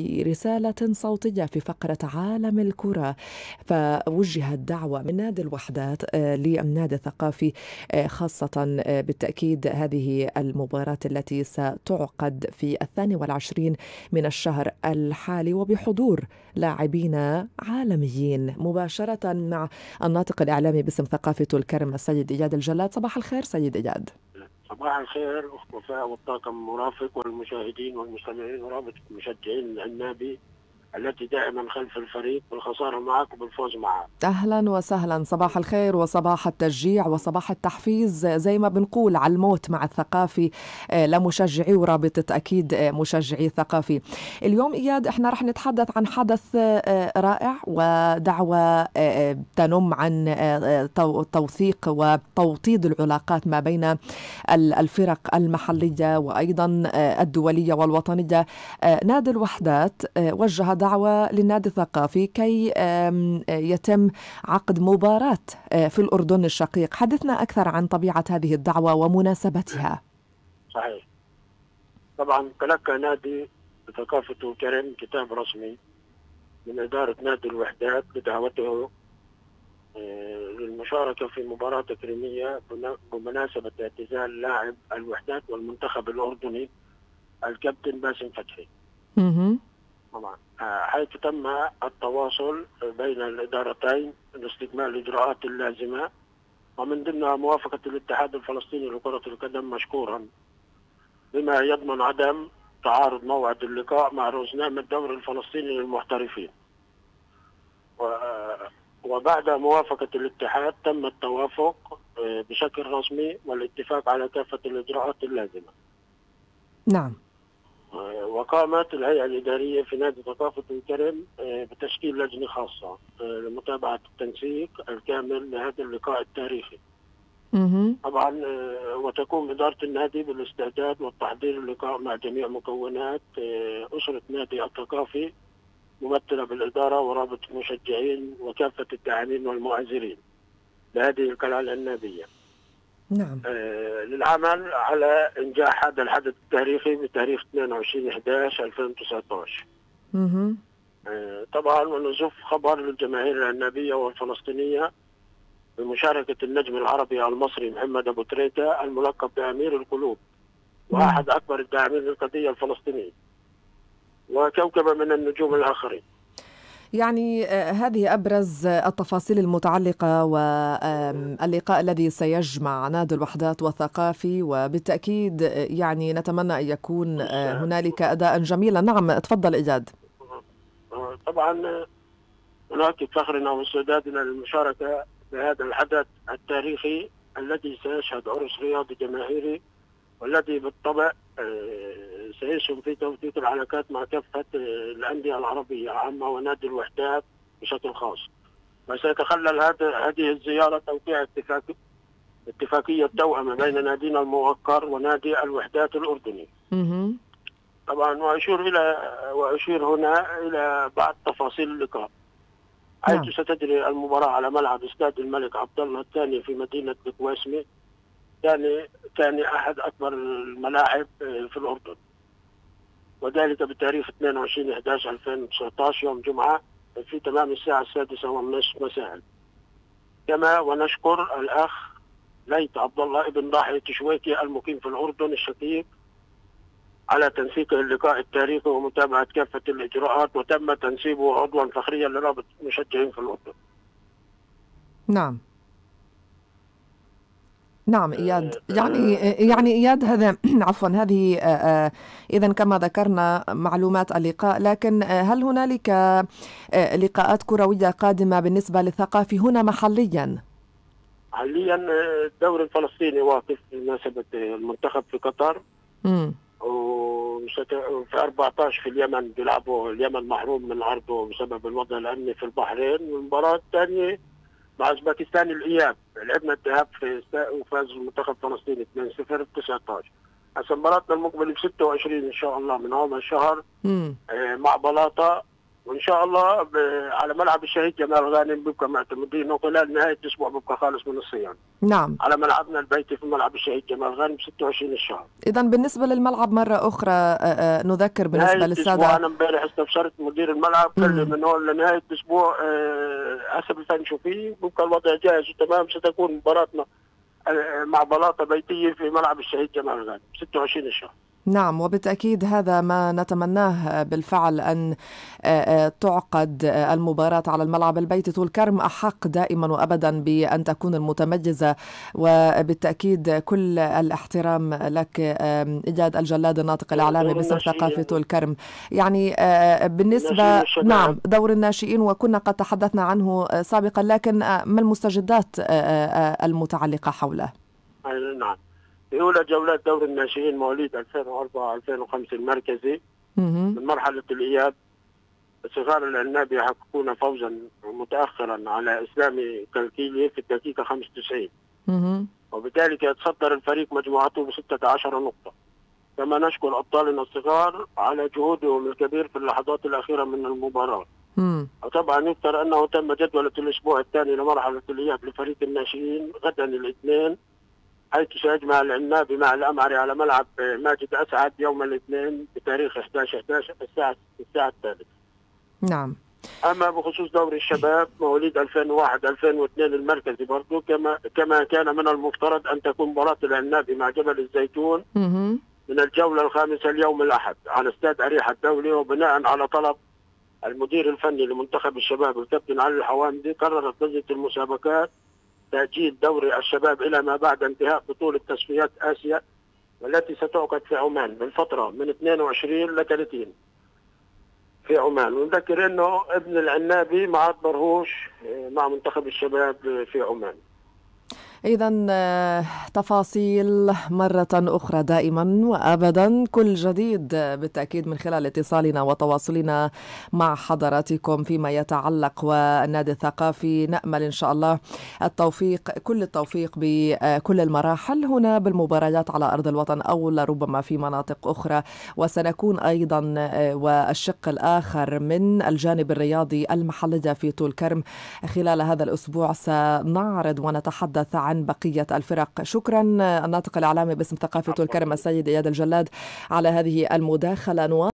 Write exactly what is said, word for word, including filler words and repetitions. رسالة صوتية في فقرة عالم الكرة، فوجهت دعوة من نادي الوحدات للنادي الثقافي خاصة بالتأكيد هذه المباراة التي ستعقد في الثاني والعشرين من الشهر الحالي وبحضور لاعبين عالميين. مباشرة مع الناطق الإعلامي باسم ثقافي طولكرم السيد إياد الجلاد. صباح الخير سيد إياد. صباح الخير أخت وفاء والطاقم المرافق والمشاهدين والمستمعين ورابطة مشجعين النادي التي دائما خلف الفريق، بالخسارة معك وبالفوز معك. أهلا وسهلا، صباح الخير وصباح التشجيع وصباح التحفيز، زي ما بنقول على الموت مع الثقافي لمشجعي ورابطة أكيد مشجعي الثقافي. اليوم إياد احنا رح نتحدث عن حدث رائع ودعوة تنم عن توثيق وتوطيد العلاقات ما بين الفرق المحلية وأيضا الدولية والوطنية. نادي الوحدات وجه دعوة للنادي الثقافي كي يتم عقد مباراة في الأردن الشقيق. حدثنا أكثر عن طبيعة هذه الدعوة ومناسبتها. صحيح، طبعا تلقى نادي ثقافة طولكرم كتاب رسمي من إدارة نادي الوحدات بدعوته للمشاركة في مباراة تكريمية بمناسبة اعتزال لاعب الوحدات والمنتخب الأردني الكابتن باسم فتحي. اها طبعا، حيث تم التواصل بين الادارتين لاستكمال الاجراءات اللازمه ومن ضمنها موافقه الاتحاد الفلسطيني لكره القدم مشكورا، بما يضمن عدم تعارض موعد اللقاء مع روزنامه الدوري الفلسطيني للمحترفين. وبعد موافقه الاتحاد تم التوافق بشكل رسمي والاتفاق على كافه الاجراءات اللازمه. نعم. وقامت الهيئة الإدارية في نادي ثقافة طولكرم بتشكيل لجنة خاصة لمتابعة التنسيق الكامل لهذا اللقاء التاريخي. طبعا وتقوم إدارة النادي بالاستعداد والتحضير اللقاء مع جميع مكونات أسرة نادي الثقافي ممثلة بالإدارة ورابطة المشجعين وكافة الداعمين والمعازرين لهذه القلعة النادية. نعم. آه للعمل على إنجاح هذا الحدث التاريخي بتاريخ اثنين وعشرين إحدى عشر ألفين وتسعة عشر. اها. طبعا ونزف خبر للجماهير الأجنبية والفلسطينية بمشاركة النجم العربي المصري محمد أبو تريكة الملقب بأمير القلوب وأحد أكبر الداعمين للقضية الفلسطينية وكوكبة من النجوم الآخرين. يعني هذه أبرز التفاصيل المتعلقة واللقاء الذي سيجمع نادي الوحدات والثقافي، وبالتأكيد يعني نتمنى أن يكون هنالك أداء جميلا. نعم تفضل إياد. طبعا هناك فخرنا وسدادنا للمشاركة بهذا الحدث التاريخي الذي سيشهد عرس رياضي جماهيري والذي بالطبع سيسهم في توثيق العلاقات مع كافة الأندية العربية عامة ونادي الوحدات بشكل خاص. وسيتخلل هذا هذه الزيارة توقيع اتفاق اتفاقية توأمة بين نادينا الموقر ونادي الوحدات الأردني. طبعا وأشير إلى وأشير هنا إلى بعض تفاصيل اللقاء. حيث ستجري المباراة على ملعب استاد الملك عبدالله الثاني في مدينة القويسمة، ثاني ثاني أحد أكبر الملاعب في الأردن. وذلك بتاريخ اثنين وعشرين إحدى عشر ألفين وتسعة عشر يوم جمعة في تمام الساعة السادسة والنصف مساء. كما ونشكر الأخ ليت عبدالله ابن ضاحي تشويكي المقيم في الأردن الشقيق على تنسيق اللقاء التاريخي ومتابعة كافة الإجراءات، وتم تنسيبه عضوا فخريا لرابطة المشجعين في الأردن. نعم. نعم إياد، يعني يعني إياد هذا عفوا هذه إذا كما ذكرنا معلومات اللقاء، لكن هل هنالك لقاءات كروية قادمة بالنسبة للثقافي هنا محليا؟ حاليا الدوري الفلسطيني واقف بمناسبة المنتخب في قطر. امم وفي أربعة عشر في اليمن بيلعبوا، اليمن محروم من عرضه بسبب الوضع الأمني في البحرين. والمباراة الثانية مع أوزبكستان الإياب، لعبنا الذهاب في وفاز المنتخب الفلسطيني اثنين صفر تسعة عشر. هسه مباراتنا المقبله ب ستة وعشرين ان شاء الله من هذا الشهر مع بلاطه وان شاء الله على ملعب الشهيد جمال غانم بيبقى معتمدين، وخلال نهايه الاسبوع بيبقى خالص من الصيام. نعم. على ملعبنا البيتي في ملعب الشهيد جمال غانم ستة وعشرين الشهر. اذا بالنسبه للملعب مره اخرى نذكر بالنسبه للساده. انا امبارح استفسرت مدير الملعب قال لي من هون لنهايه الاسبوع حسب اللي تمشوا فيه بيبقى الوضع جاهز وتمام، ستكون مباراتنا مع بلاطه بيتيه في ملعب الشهيد جمال غانم ستة وعشرين الشهر. نعم، وبالتأكيد هذا ما نتمناه بالفعل، أن تعقد المباراة على الملعب البيتي. طولكرم أحق دائما وأبدا بأن تكون المتميزة، وبالتأكيد كل الاحترام لك إياد الجلاد الناطق الإعلامي باسم ثقافة طولكرم. يعني بالنسبة نعم دور الناشئين، وكنا قد تحدثنا عنه سابقا، لكن ما المستجدات المتعلقة حوله؟ نعم، في أولى جولات دوري الناشئين مواليد ألفين وأربعة ألفين وخمسة المركزي من مرحلة الإياب، صغار العنابي يحققون فوزا متأخرا على إسلامي كالكيلي في الدقيقة خمسة وتسعين، وبذلك يتصدر الفريق مجموعته ب ستة عشر نقطة. كما نشكر أبطالنا الصغار على جهودهم الكبير في اللحظات الأخيرة من المباراة. وطبعا يذكر أنه تم جدولة الأسبوع الثاني لمرحلة الإياب لفريق الناشئين غدا الاثنين، حيث سيجمع العنابي مع الأمعري على ملعب ماجد أسعد يوم الاثنين بتاريخ أحد عشر أحد عشر الساعة الساعة الثالثة. نعم. أما بخصوص دوري الشباب مواليد ألفين وواحد ألفين واثنين المركزي برضه، كما كما كان من المفترض أن تكون مباراة العنابي مع جبل الزيتون مم. من الجولة الخامسة اليوم الأحد على استاد أريحة الدولي، وبناء على طلب المدير الفني لمنتخب الشباب الكابتن علي الحوامدي قررت لجنة المسابقات تأجيل دوري الشباب إلى ما بعد انتهاء بطولة تصفيات آسيا والتي ستعقد في عمان من فترة من اثنين وعشرين لثلاثين في عمان. ونذكر أنه ابن العنابي مع برهوش مع منتخب الشباب في عمان. إذا تفاصيل مرة أخرى دائما وأبدا، كل جديد بالتأكيد من خلال اتصالنا وتواصلنا مع حضراتكم فيما يتعلق والنادي الثقافي. نأمل إن شاء الله التوفيق، كل التوفيق بكل المراحل هنا بالمباريات على أرض الوطن أو لربما في مناطق أخرى، وسنكون أيضا والشق الآخر من الجانب الرياضي المحلية في طولكرم خلال هذا الأسبوع، سنعرض ونتحدث عن عن بقية الفرق. شكرا الناطق الإعلامي باسم ثقافة طولكرم السيد إياد الجلاد على هذه المداخلة.